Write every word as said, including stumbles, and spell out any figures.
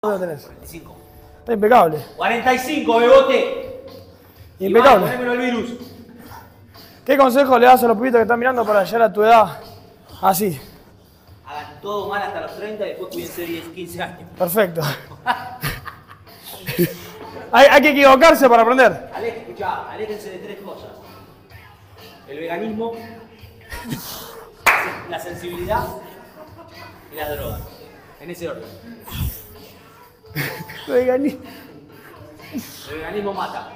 ¿Dónde lo tenés? cuarenta y cinco. Está impecable. cuarenta y cinco, Bebote. Impecable. Ponémelo el virus. ¿Qué consejo le das a los pibitos que están mirando para llegar a tu edad así? Hagan todo mal hasta los treinta y después cuídense diez, quince años. Perfecto. hay, hay que equivocarse para aprender. Alej, escuchá, aléjense de tres cosas. El veganismo, la sensibilidad y las drogas. En ese orden. El veganismo. El veganismo mata.